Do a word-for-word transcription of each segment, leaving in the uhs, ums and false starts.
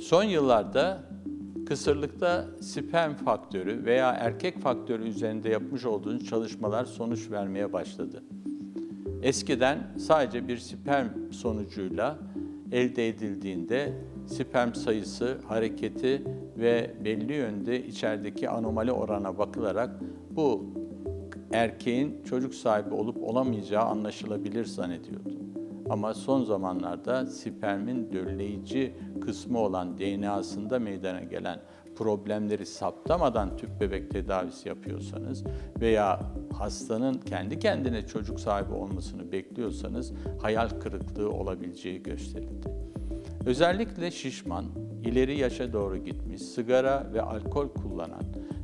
Son yıllarda kısırlıkta sperm faktörü veya erkek faktörü üzerinde yapmış olduğunuz çalışmalar sonuç vermeye başladı. Eskiden sadece bir sperm sonucuyla elde edildiğinde sperm sayısı, hareketi ve belli yönde içerideki anomali orana bakılarak bu erkeğin çocuk sahibi olup olamayacağı anlaşılabilir zannediyordu. Ama son zamanlarda spermin dölleyici kısmı olan D N A'sında meydana gelen problemleri saptamadan tüp bebek tedavisi yapıyorsanız veya hastanın kendi kendine çocuk sahibi olmasını bekliyorsanız hayal kırıklığı olabileceği gösterildi. Özellikle şişman, ileri yaşa doğru gitmiş, sigara ve alkol kullanan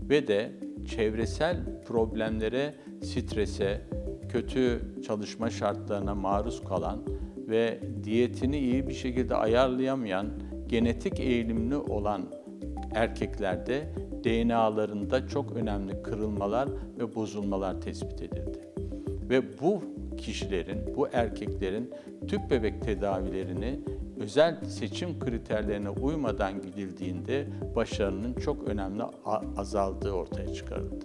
ve de çevresel problemlere, strese, kötü çalışma şartlarına maruz kalan ve diyetini iyi bir şekilde ayarlayamayan, genetik eğilimli olan erkeklerde D N A'larında çok önemli kırılmalar ve bozulmalar tespit edildi. Ve bu kişilerin, bu erkeklerin tüp bebek tedavilerini özel seçim kriterlerine uymadan gidildiğinde başarının çok önemli azaldığı ortaya çıkarıldı.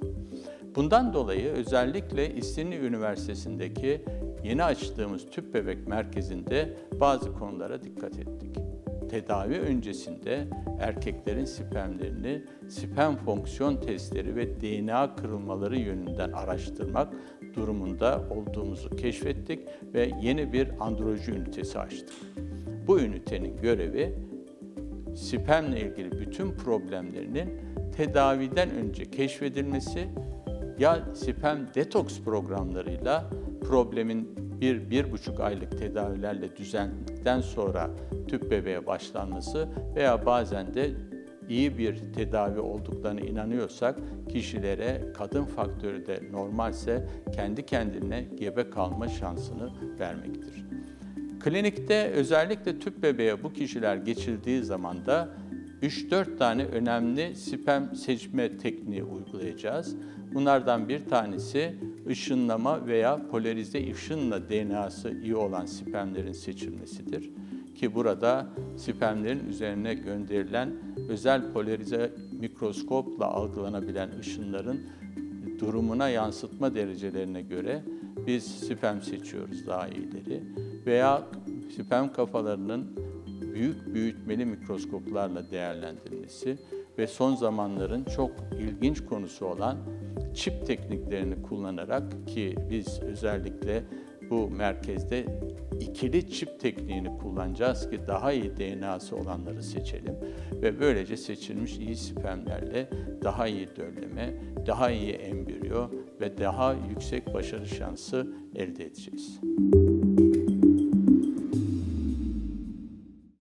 Bundan dolayı özellikle İstinye Üniversitesi'ndeki yeni açtığımız Tüp Bebek Merkezi'nde bazı konulara dikkat ettik. Tedavi öncesinde erkeklerin spermlerini sperm fonksiyon testleri ve D N A kırılmaları yönünden araştırmak durumunda olduğumuzu keşfettik ve yeni bir androloji ünitesi açtık. Bu ünitenin görevi spermle ilgili bütün problemlerinin tedaviden önce keşfedilmesi ya sperm detoks programlarıyla problemin bir, bir buçuk aylık tedavilerle düzeldikten sonra tüp bebeğe başlanması veya bazen de iyi bir tedavi olduklarına inanıyorsak kişilere kadın faktörü de normalse kendi kendine gebe kalma şansını vermektir. Klinikte özellikle tüp bebeğe bu kişiler geçildiği zaman da üç dört tane önemli sperm seçme tekniği uygulayacağız. Bunlardan bir tanesi ışınlama veya polarize ışınla D N A'sı iyi olan spermlerin seçilmesidir. Ki burada spermlerin üzerine gönderilen özel polarize mikroskopla algılanabilen ışınların durumuna yansıtma derecelerine göre biz sperm seçiyoruz daha iyileri veya sperm kafalarının büyük büyütmeli mikroskoplarla değerlendirilmesi ve son zamanların çok ilginç konusu olan çip tekniklerini kullanarak ki biz özellikle bu merkezde ikili çip tekniğini kullanacağız ki daha iyi D N A'sı olanları seçelim ve böylece seçilmiş iyi spermlerle daha iyi dölleme, daha iyi embriyo ve daha yüksek başarı şansı elde edeceğiz.